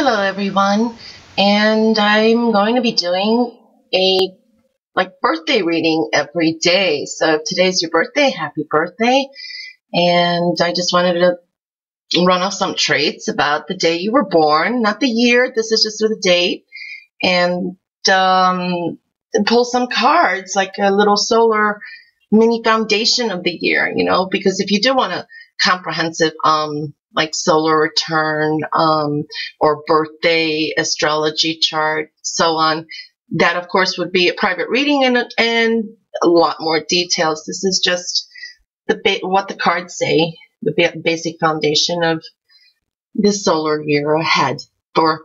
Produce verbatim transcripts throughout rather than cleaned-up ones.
Hello everyone, and I'm going to be doing a like birthday reading every day. So if today's your birthday, happy birthday. And I just wanted to run off some traits about the day you were born, not the year, this is just the date, and um, pull some cards, like a little solar mini foundation of the year, you know, because if you do want a comprehensive um like solar return um, or birthday astrology chart, so on. That, of course, would be a private reading and, and a lot more details. This is just the ba what the cards say, the ba basic foundation of this solar year ahead for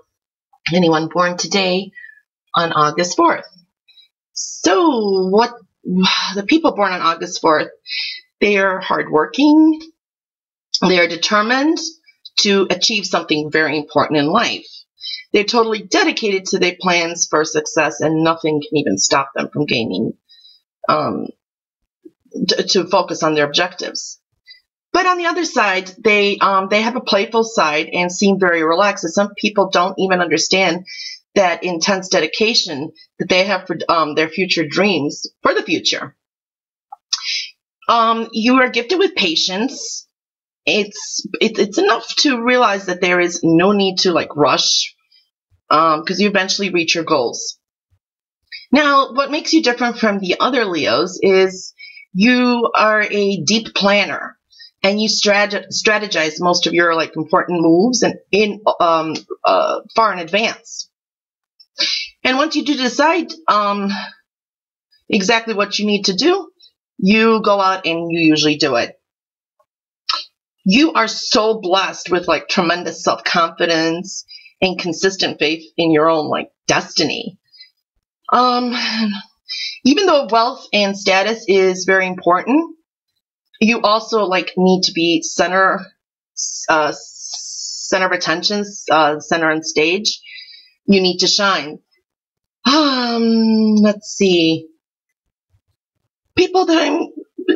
anyone born today on August fourth. So what the people born on August fourth, they are hardworking. They are determined to achieve something very important in life. They're totally dedicated to their plans for success, and nothing can even stop them from gaining, um, to focus on their objectives. But on the other side, they, um, they have a playful side and seem very relaxed. And some people don't even understand that intense dedication that they have for um, their future dreams for the future. Um, you are gifted with patience. It's it, it's enough to realize that there is no need to like rush um because you eventually reach your goals. Now, what makes you different from the other Leos is you are a deep planner, and you strat strategize most of your like important moves and in um uh far in advance. And once you do decide um exactly what you need to do, you go out and you usually do it. You are so blessed with like tremendous self-confidence and consistent faith in your own like destiny. Um, even though wealth and status is very important, you also like need to be center, uh, center of attention, uh, center on stage. You need to shine. Um, let's see. People that I'm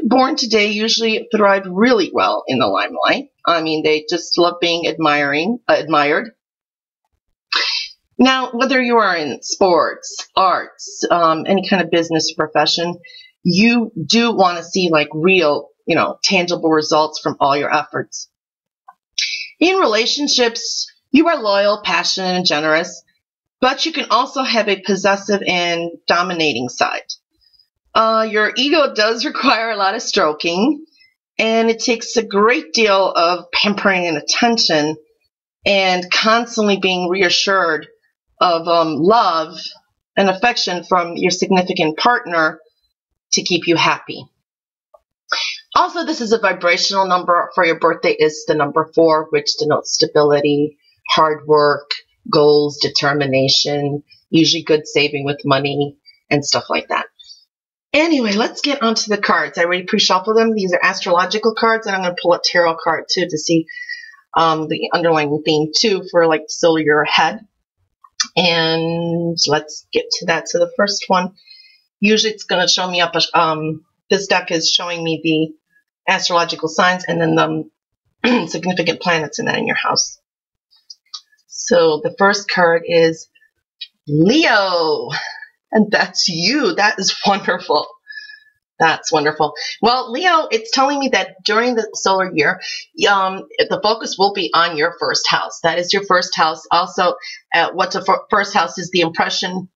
born today usually thrive really well in the limelight. I mean, they just love being admiring, uh, admired. Now, whether you are in sports, arts, um, any kind of business or profession, you do want to see like real, you know, tangible results from all your efforts. In relationships, you are loyal, passionate, and generous, but you can also have a possessive and dominating side. Uh, your ego does require a lot of stroking, and it takes a great deal of pampering and attention and constantly being reassured of um, love and affection from your significant partner to keep you happy. Also, this is a vibrational number for your birthday is the number four, which denotes stability, hard work, goals, determination, usually good saving with money and stuff like that. Anyway, let's get onto the cards. I already pre-shuffled them. These are astrological cards, and I'm going to pull a tarot card, too, to see um, the underlying theme, too, for, like, solar year ahead. And let's get to that. So the first one, usually it's going to show me up, a, um, this deck is showing me the astrological signs and then the um, significant planets in that in your house. So the first card is Leo. And that's you. That is wonderful. That's wonderful. Well, Leo, it's telling me that during the solar year, um, the focus will be on your first house. That is your first house. Also, uh, what's a first house is the impression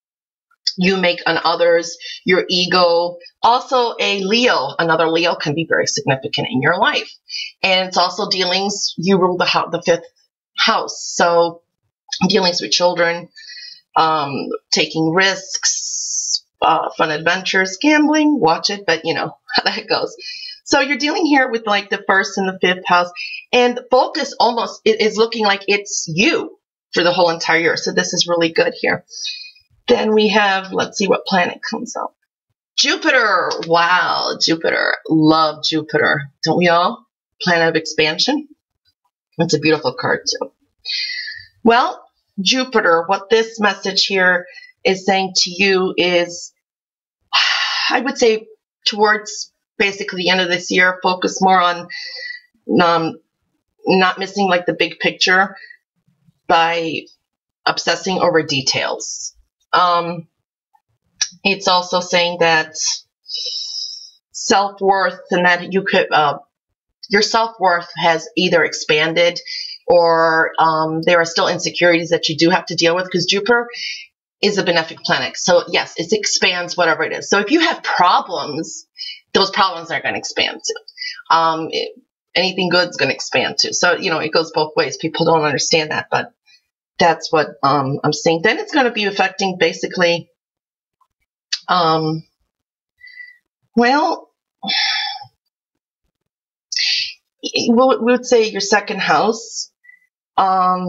you make on others, your ego. Also, a Leo, another Leo can be very significant in your life. And it's also dealings. You rule the, house, the fifth house. So dealings with children, um taking risks, uh fun adventures, gambling, watch it, but you know how that goes. So you're dealing here with like the first and the fifth house, and the focus almost is looking like it's you for the whole entire year. So this is really good here. Then we have, let's see what planet comes up. Jupiter. Wow, Jupiter. Love Jupiter. Don't we all? Planet of expansion. That's a beautiful card too. Well, Jupiter, what this message here is saying to you is, I would say towards basically the end of this year, focus more on um, not missing like the big picture by obsessing over details. Um, it's also saying that self-worth, and that you could, uh, your self-worth has either expanded or um, there are still insecurities that you do have to deal with, because Jupiter is a benefic planet. So yes, it expands whatever it is. So if you have problems, those problems are going to expand too. Um, it, anything good is going to expand too. So, you know, it goes both ways. People don't understand that, but that's what um, I'm seeing. Then it's going to be affecting basically, um, well, we would say your second house. Um,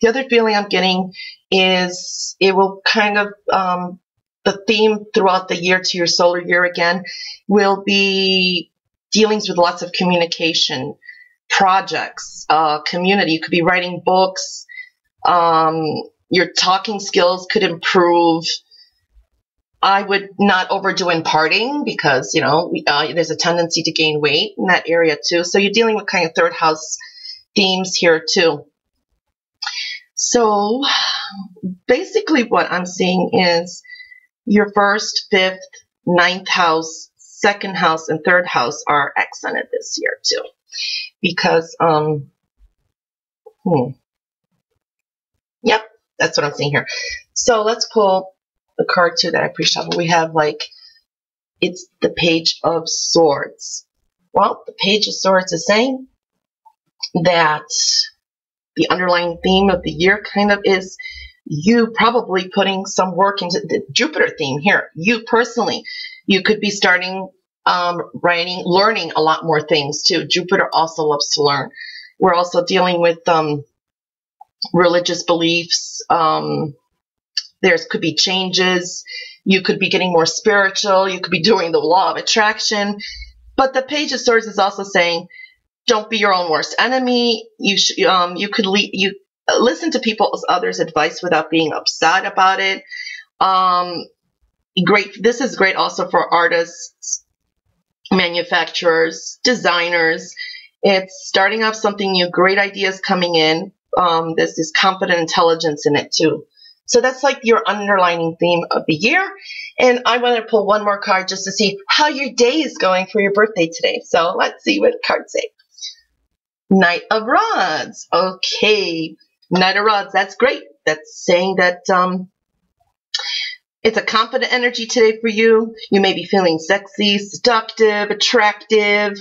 the other feeling I'm getting is it will kind of, um, the theme throughout the year to your solar year again will be dealings with lots of communication, projects, uh, community. You could be writing books. Um, your talking skills could improve. I would not overdo in partying, because, you know, we, uh, there's a tendency to gain weight in that area too. So you're dealing with kind of third house themes here too. So basically what I'm seeing is your first, fifth, ninth house, second house, and third house are accented this year too. Because, um, hmm. Yep, that's what I'm seeing here. So let's pull the card too that I pre-shuffled. We have, like, it's the Page of Swords. Well, the Page of Swords is saying that the underlying theme of the year kind of is you probably putting some work into the Jupiter theme here. You personally, you could be starting um, writing, learning a lot more things too. Jupiter also loves to learn. We're also dealing with um, religious beliefs. Um, There's could be changes. You could be getting more spiritual. You could be doing the law of attraction. But the Page of Swords is also saying, don't be your own worst enemy. You should, um, you could le you listen to people's others' advice without being upset about it. Um, great. This is great also for artists, manufacturers, designers. It's starting off something new. Great ideas coming in. Um, there's this confident intelligence in it too. So that's like your underlining theme of the year. And I want to pull one more card just to see how your day is going for your birthday today. So let's see what cards say. Knight of Rods. Okay. Knight of Rods. That's great. That's saying that um, it's a confident energy today for you. You may be feeling sexy, seductive, attractive.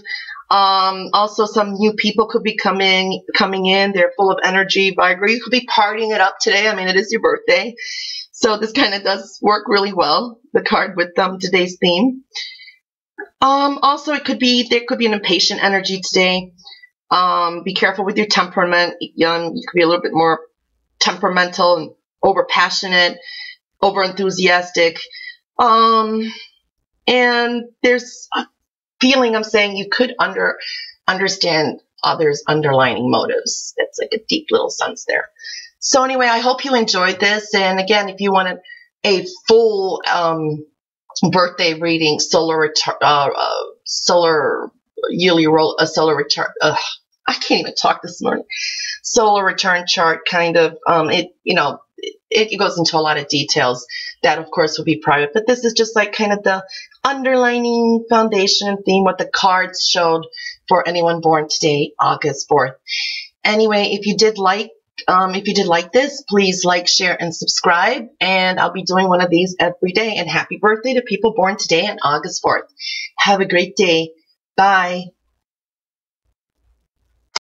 Um, also, some new people could be coming coming in. They're full of energy, vibrant. You could be partying it up today. I mean, it is your birthday, so this kind of does work really well, the card with um, today's theme. Um, also, it could be there could be an impatient energy today. Um, be careful with your temperament. Um, you could be a little bit more temperamental and over passionate, over enthusiastic, um, and there's. Uh, feeling I'm saying you could under understand others' underlining motives. That's like a deep little sense there. So anyway, I hope you enjoyed this. And again, if you wanted a full um, birthday reading, solar uh, solar yearly roll, a uh, solar return. Uh, I can't even talk this morning. Solar return chart, kind of. Um, it you know it, it goes into a lot of details. That, of course, will be private, but this is just like kind of the underlining foundation and theme, what the cards showed for anyone born today, August fourth. Anyway, if you did like, um, if you did like this, please like, share, and subscribe, and I'll be doing one of these every day, and happy birthday to people born today on August fourth. Have a great day. Bye.